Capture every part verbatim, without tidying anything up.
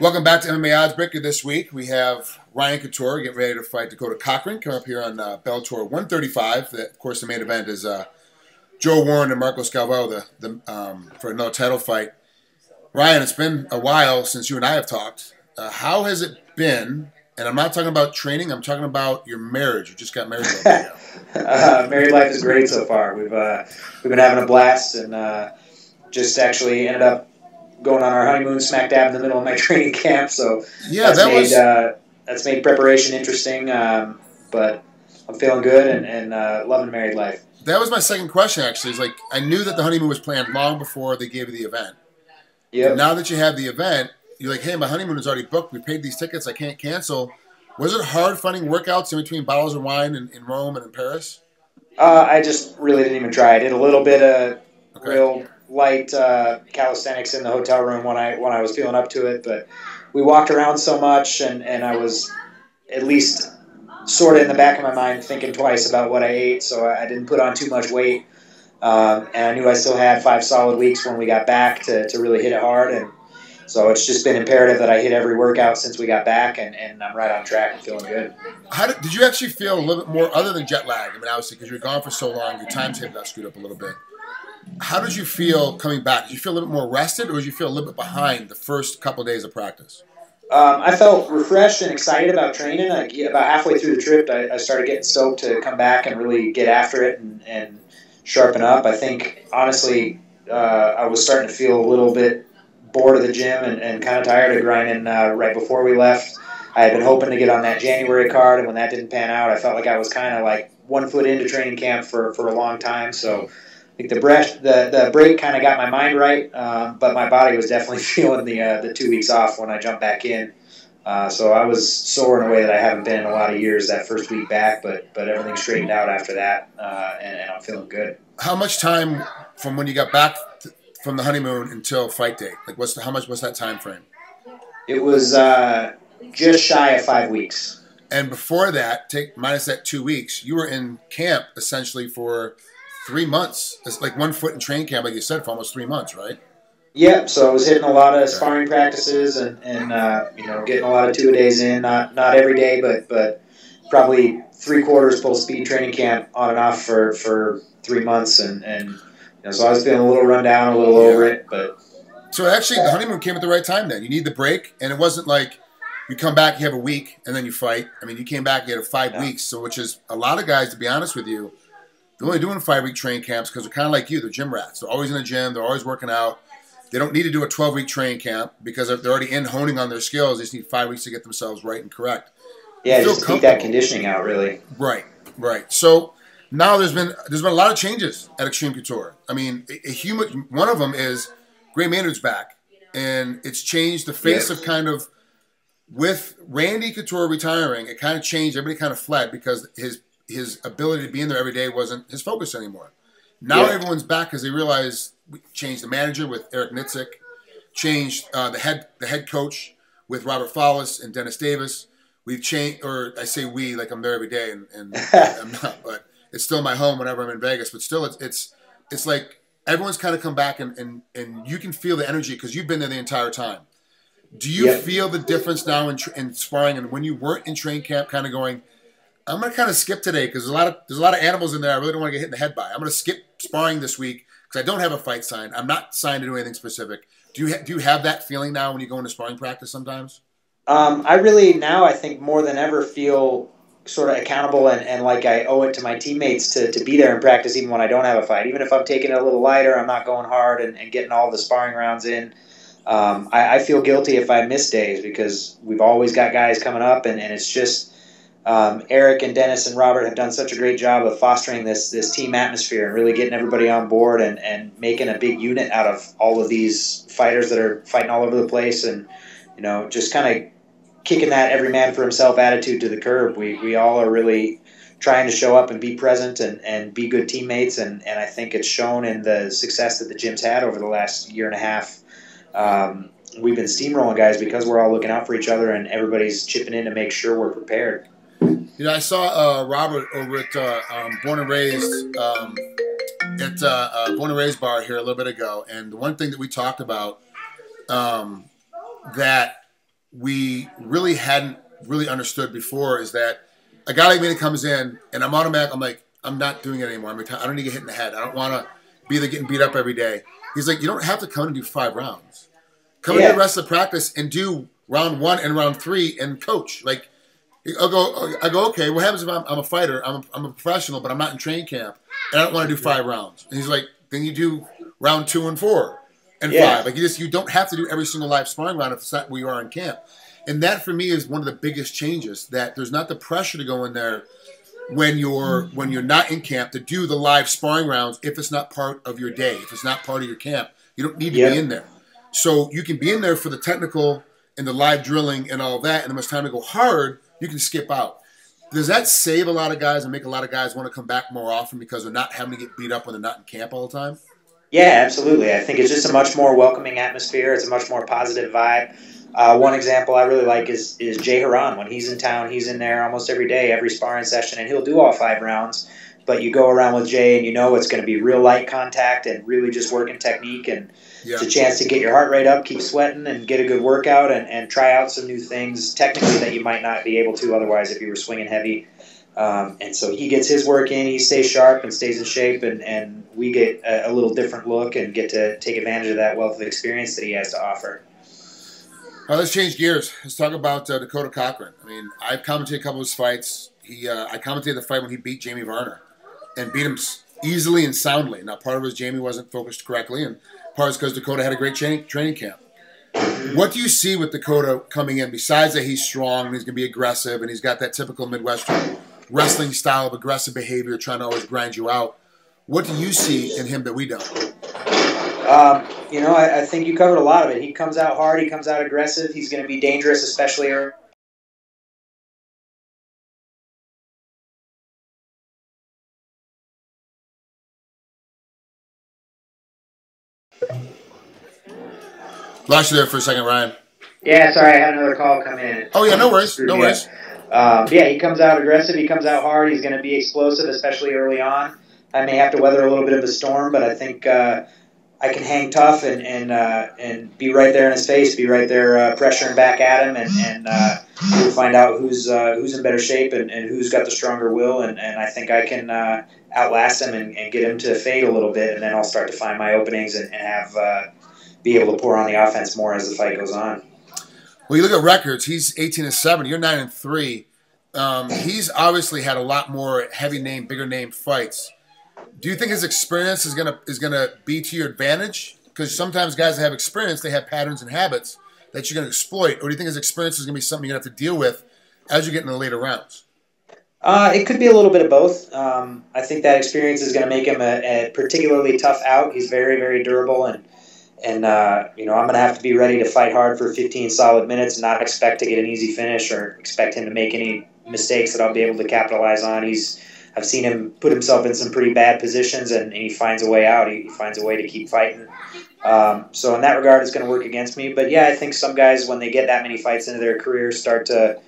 Welcome back to M M A Oddsbreaker. This week we have Ryan Couture getting ready to fight Dakota Cochrane. Come up here on uh, Bellator one thirty-five. That, of course, the main event is uh, Joe Warren and Marcos Galvao the, the, um, for another title fight. Ryan, it's been a while since you and I have talked. Uh, how has it been? And I'm not talking about training. I'm talking about your marriage. You just got married. uh, married life is great so far. We've uh, we've been having a blast, and uh, just actually ended up going on our honeymoon smack dab in the middle of my training camp, so yeah, that's, that made, was... uh, that's made preparation interesting, um, but I'm feeling good and, and uh, loving married life. That was my second question, actually. Is like I knew that the honeymoon was planned long before they gave you the event. Yeah. Now that you have the event, you're like, hey, my honeymoon is already booked. We paid these tickets. I can't cancel. Was it hard finding workouts in between bottles of wine in, in Rome and in Paris? Uh, I just really didn't even try. I did a little bit of okay. real... light uh, calisthenics in the hotel room when I when I was feeling up to it, but we walked around so much, and, and I was at least sort of in the back of my mind thinking twice about what I ate, so I didn't put on too much weight, um, and I knew I still had five solid weeks when we got back to, to really hit it hard, and so it's just been imperative that I hit every workout since we got back, and, and I'm right on track and feeling good. How did, did you actually feel a little bit more, other than jet lag? I mean, obviously, because you were gone for so long, your time table got screwed up a little bit. How did you feel coming back? Did you feel a little bit more rested, or did you feel a little bit behind the first couple of days of practice? Um, I felt refreshed and excited about training. Like, about halfway through the trip, I, I started getting stoked to come back and really get after it and, and sharpen up. I think, honestly, uh, I was starting to feel a little bit bored of the gym and, and kind of tired of grinding uh, right before we left. I had been hoping to get on that January card, and when that didn't pan out, I felt like I was kind of like one foot into training camp for, for a long time, so... The breath, the, the break kind of got my mind right, uh, but my body was definitely feeling the uh, the two weeks off when I jumped back in. Uh, so I was sore in a way that I haven't been in a lot of years that first week back, but but everything straightened out after that, uh, and, and I'm feeling good. How much time from when you got back to, from the honeymoon until fight day? Like, what's the, how much was that time frame? It was uh, just shy of five weeks. And before that, take minus that two weeks, you were in camp essentially for. Three months. It's like one foot in train camp, like you said, for almost three months, right? Yeah, so I was hitting a lot of sparring practices and, and uh, you know, getting a lot of two-a-days in. Not not every day, but but probably three-quarters full speed training camp on and off for, for three months. And, and you know, so I was feeling a little run down, a little over it. But so actually the honeymoon came at the right time then. You need the break, and it wasn't like you come back, you have a week, and then you fight. I mean, you came back, you had five no. weeks, so which is a lot of guys, to be honest with you, they're only doing five-week training camps because they're kind of like you. They're gym rats. They're always in the gym. They're always working out. They don't need to do a twelve-week training camp because they're already in honing on their skills. They just need five weeks to get themselves right and correct. Yeah, just keep that conditioning out, really. Right, right. So now there's been there's been a lot of changes at Extreme Couture. I mean, a, a human, one of them is Gray Maynard's back, and it's changed the face yes. of kind of with Randy Couture retiring. It kind of changed. Everybody kind of fled because his. His ability to be in there every day wasn't his focus anymore. Now yeah. everyone's back because they realize we changed the manager with Eric Nitzik, changed uh, the head the head coach with Robert Follis and Dennis Davis. We've changed, or I say we, like I'm there every day, and, and I'm not, but it's still my home whenever I'm in Vegas. But still, it's it's it's like everyone's kind of come back, and and and you can feel the energy because you've been there the entire time. Do you yeah. feel the difference now in, in sparring and when you weren't in train camp, kind of going? I'm gonna kind of skip today because there's a lot of there's a lot of animals in there. I really don't want to get hit in the head by. I'm gonna skip sparring this week because I don't have a fight signed. I'm not signed to do anything specific. Do you ha do you have that feeling now when you go into sparring practice sometimes? Um, I really now I think more than ever feel sort of accountable and, and like I owe it to my teammates to to be there in practice even when I don't have a fight. Even if I'm taking it a little lighter, I'm not going hard and, and getting all the sparring rounds in. Um, I, I feel guilty if I miss days because we've always got guys coming up and, and it's just. Um, Eric and Dennis and Robert have done such a great job of fostering this this team atmosphere and really getting everybody on board and, and making a big unit out of all of these fighters that are fighting all over the place and, you know, just kind of kicking that every man for himself attitude to the curb. We, we all are really trying to show up and be present and, and be good teammates, and, and I think it's shown in the success that the gym's had over the last year and a half. Um, we've been steamrolling guys because we're all looking out for each other and everybody's chipping in to make sure we're prepared. You know, I saw uh, Robert over at uh, um, Born and Raised um, at uh, uh, Born and Raised Bar here a little bit ago, and the one thing that we talked about um, that we really hadn't really understood before is that a guy like me that comes in and I'm automatic, I'm like, I'm not doing it anymore. I'm retired. I don't need to get hit in the head. I don't want to be there getting beat up every day. He's like, you don't have to come and do five rounds. Come yeah. to the rest of the practice and do round one and round three and coach. Like, I'll go, I go, okay, what happens if I'm, I'm a fighter? I'm a, I'm a professional, but I'm not in training camp, and I don't want to do five rounds. And he's like, then you do round two and four and yeah. five. Like, you just, you don't have to do every single live sparring round if it's not where you are in camp. And that, for me, is one of the biggest changes, that there's not the pressure to go in there when you're, when you're not in camp to do the live sparring rounds if it's not part of your day, if it's not part of your camp. You don't need to yep. be in there. So you can be in there for the technical and the live drilling and all that, and when it's time to go hard, you can skip out. Does that save a lot of guys and make a lot of guys want to come back more often because they're not having to get beat up when they're not in camp all the time? Yeah, absolutely. I think it's just a much more welcoming atmosphere. It's a much more positive vibe. Uh, one example I really like is, is Jay Heron. When he's in town, he's in there almost every day, every sparring session, and he'll do all five rounds. But you go around with Jay, and you know it's going to be real light contact and really just working technique. And yeah. it's a chance to get your heart rate up, keep sweating, and get a good workout and, and try out some new things technically that you might not be able to otherwise if you were swinging heavy. Um, and so he gets his work in, he stays sharp and stays in shape, and, and we get a, a little different look and get to take advantage of that wealth of experience that he has to offer. All right, let's change gears. Let's talk about uh, Dakota Cochrane. I mean, I've commentated a couple of his fights. He, uh, I commentated the fight when he beat Jamie Varner and beat him easily and soundly. Now, part of it was Jamie wasn't focused correctly, and part of it was because Dakota had a great training, training camp. What do you see with Dakota coming in, besides that he's strong and he's going to be aggressive and he's got that typical Midwestern wrestling style of aggressive behavior, trying to always grind you out? What do you see in him that we don't? Um, you know, I, I think you covered a lot of it. He comes out hard. He comes out aggressive. He's going to be dangerous, especially early. Lost you there for a second, Ryan. Yeah, sorry. I had another call come in. Oh, yeah, no worries. No worries. Um, yeah, he comes out aggressive. He comes out hard. He's going to be explosive, especially early on. I may have to weather a little bit of a storm, but I think uh, I can hang tough and and, uh, and be right there in his face, be right there uh, pressuring back at him, and, and uh, we'll find out who's uh, who's in better shape and, and who's got the stronger will, and, and I think I can uh, outlast him and, and get him to fade a little bit, and then I'll start to find my openings and, and have uh, be able to pour on the offense more as the fight goes on. Well, you look at records. He's eighteen and seven. You're nine and three. Um, he's obviously had a lot more heavy name, bigger name fights. Do you think his experience is gonna is gonna be to your advantage? Because sometimes guys that have experience, they have patterns and habits that you're gonna exploit. Or do you think his experience is gonna be something you're gonna have to deal with as you get in the later rounds? Uh, it could be a little bit of both. Um, I think that experience is gonna make him a, a particularly tough out. He's very, very durable, and and uh, you know, I'm gonna have to be ready to fight hard for fifteen solid minutes and not expect to get an easy finish or expect him to make any mistakes that I'll be able to capitalize on. He's I've seen him put himself in some pretty bad positions, and, and he finds a way out. He, he finds a way to keep fighting. Um, so in that regard, it's going to work against me. But, yeah, I think some guys, when they get that many fights into their career, start to,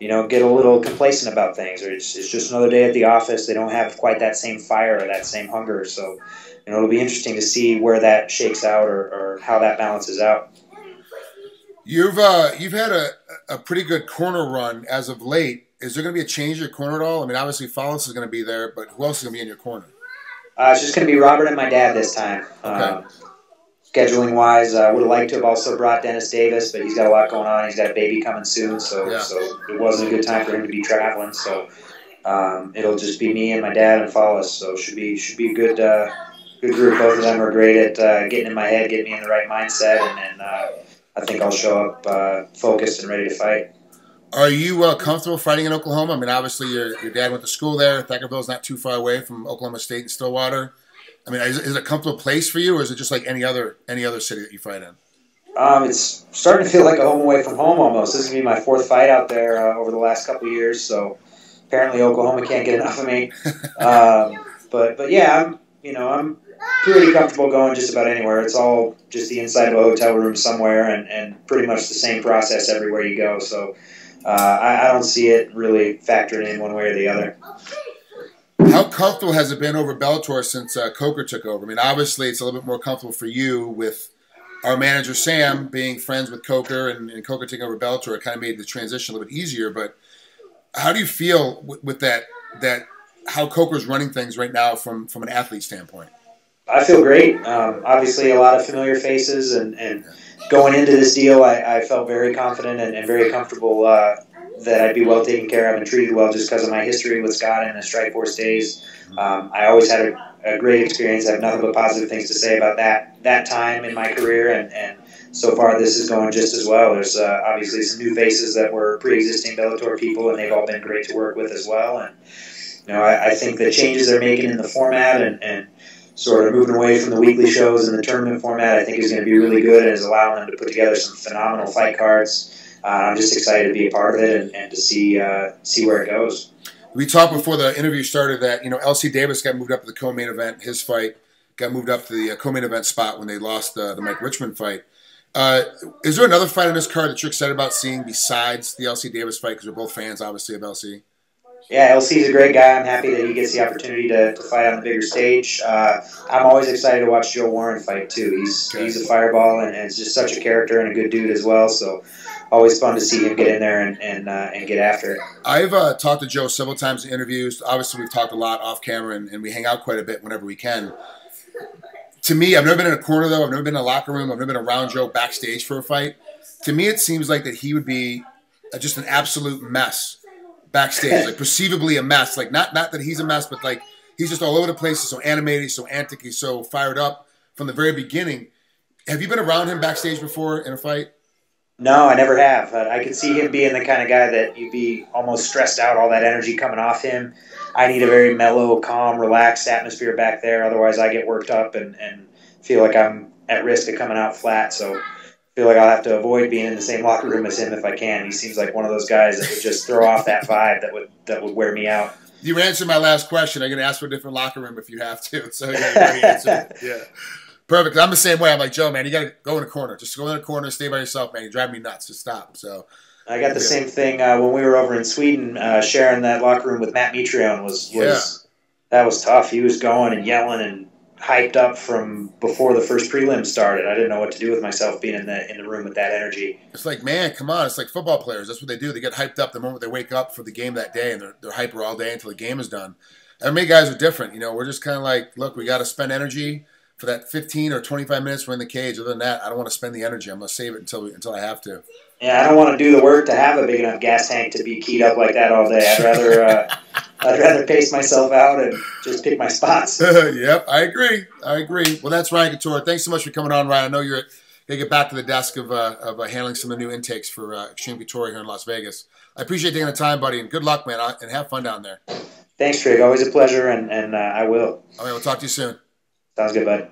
you know, get a little complacent about things. Or it's, it's just another day at the office. They don't have quite that same fire or that same hunger. So, you know, it'll be interesting to see where that shakes out or, or how that balances out. You've, uh, you've had a, a pretty good corner run as of late. Is there going to be a change in your corner at all? I mean, obviously, Follis is going to be there, but who else is going to be in your corner? Uh, it's just going to be Robert and my dad this time. Okay. Um, Scheduling-wise, I uh, would have liked to have also brought Dennis Davis, but he's got a lot going on. He's got a baby coming soon, so, yeah. so it wasn't a good time for him to be traveling. So um, it'll just be me and my dad and Follis, so it should be, should be a good, uh, good group. Both of them are great at uh, getting in my head, getting me in the right mindset, and, and uh, I think I'll show up uh, focused and ready to fight. Are you uh, comfortable fighting in Oklahoma? I mean, obviously, your, your dad went to school there. Thackerville's not too far away from Oklahoma State and Stillwater. I mean, is, is it a comfortable place for you, or is it just like any other any other city that you fight in? Um, it's starting to feel like a home away from home almost. This is going to be my fourth fight out there uh, over the last couple of years, so apparently Oklahoma can't get enough of me. um, but, but, yeah, I'm, you know, I'm pretty comfortable going just about anywhere. It's all just the inside of a hotel room somewhere and, and pretty much the same process everywhere you go, so... Uh, I, I don't see it really factored in one way or the other. How comfortable has it been over Bellator since uh, Coker took over? I mean, obviously, it's a little bit more comfortable for you with our manager, Sam, being friends with Coker and, and Coker taking over Bellator, it kind of made the transition a little bit easier. But how do you feel with, with that, that how Coker's running things right now from, from an athlete standpoint? I feel great. Um, obviously, a lot of familiar faces, and, and going into this deal, I, I felt very confident and, and very comfortable uh, that I'd be well taken care of and treated well just because of my history with Scott and the Strike Force days. Um, I always had a, a great experience. I have nothing but positive things to say about that that time in my career, and, and so far this is going just as well. There's uh, obviously some new faces that were pre-existing Bellator people, and they've all been great to work with as well. And you know, I, I think the changes they're making in the format and, and sort of moving away from the weekly shows and the tournament format, I think is going to be really good and is allowing them to put together some phenomenal fight cards. Uh, I'm just excited to be a part of it and, and to see uh, see where it goes. We talked before the interview started that, you know, L C Davis got moved up to the co-main event. His fight got moved up to the co-main event spot when they lost uh, the Mike Richman fight. Uh, is there another fight on this card that you're excited about seeing besides the L C Davis fight? Because we're both fans, obviously, of L C. Yeah, L C's a great guy. I'm happy that he gets the opportunity to, to fight on the bigger stage. Uh, I'm always excited to watch Joe Warren fight, too. He's he's a fireball and, and just such a character and a good dude as well. So always fun to see him get in there and and, uh, and get after it. I've uh, talked to Joe several times in interviews. Obviously, we've talked a lot off camera, and, and we hang out quite a bit whenever we can. To me, I've never been in a corner, though. I've never been in a locker room. I've never been around Joe backstage for a fight. To me, it seems like that he would be just an absolute mess backstage, like perceivably a mess. Like not not that he's a mess, but like he's just all over the place. He's so animated, he's so antic, he's so fired up from the very beginning. Have you been around him backstage before in a fight? No, I never have. Uh, I could see him being the kind of guy that you'd be almost stressed out, all that energy coming off him. I need a very mellow, calm, relaxed atmosphere back there. Otherwise, I get worked up and, and feel like I'm at risk of coming out flat. So I feel like I'll have to avoid being in the same locker room as him if I can. He seems like one of those guys that would just throw off that vibe that would that would wear me out. You answered my last question. I'm going to ask for a different locker room if you have to. So yeah, yeah. Perfect. I'm the same way. I'm like, Joe, man, you got to go in a corner. Just go in a corner. Stay by yourself, man. You drive me nuts. Just stop. So I got the yeah. same thing uh, when we were over in Sweden. Uh, sharing that locker room with Matt Mitrione was, was yeah. that was tough. He was going and yelling and hyped up from before the first prelim started. I didn't know what to do with myself being in the in the room with that energy. It's like, man, come on. It's like football players. That's what they do. They get hyped up the moment they wake up for the game that day, and they're, they're hyper all day until the game is done. And many guys are different. You know, we're just kind of like, look, we got to spend energy for that fifteen or twenty-five minutes we're in the cage. Other than that, I don't want to spend the energy. I'm going to save it until we, until I have to. Yeah, I don't want to do the work to have a big enough gas tank to be keyed up like that all day. I'd rather uh, I'd rather pace myself out and just pick my spots. Yep, I agree. I agree. Well, that's Ryan Couture. Thanks so much for coming on, Ryan. I know you're going to get back to the desk of, uh, of uh, handling some of the new intakes for uh, Extreme Couture here in Las Vegas. I appreciate taking the time, buddy, and good luck, man, and have fun down there. Thanks, Trigg. Always a pleasure, and, and uh, I will. All right, we'll talk to you soon. Sounds good, buddy.